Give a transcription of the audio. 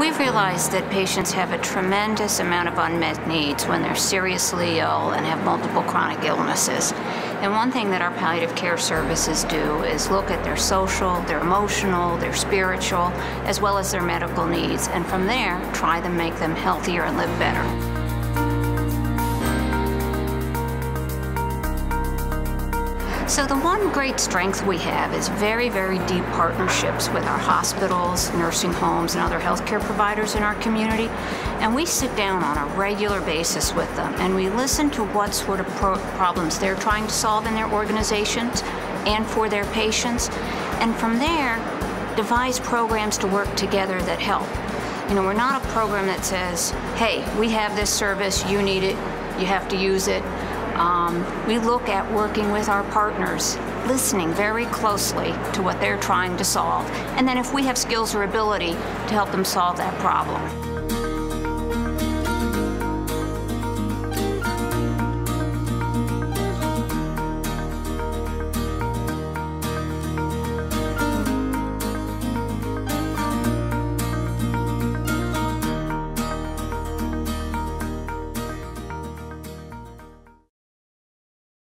We've realized that patients have a tremendous amount of unmet needs when they're seriously ill and have multiple chronic illnesses. And one thing that our palliative care services do is look at their social, their emotional, their spiritual, as well as their medical needs, and from there, try to make them healthier and live better. So the one great strength we have is very, very deep partnerships with our hospitals, nursing homes, and other healthcare providers in our community. And we sit down on a regular basis with them, and we listen to what sort of problems they're trying to solve in their organizations and for their patients. And from there, devise programs to work together that help. You know, we're not a program that says, hey, we have this service, you need it, you have to use it. We look at working with our partners, listening very closely to what they're trying to solve, and then if we have skills or ability to help them solve that problem.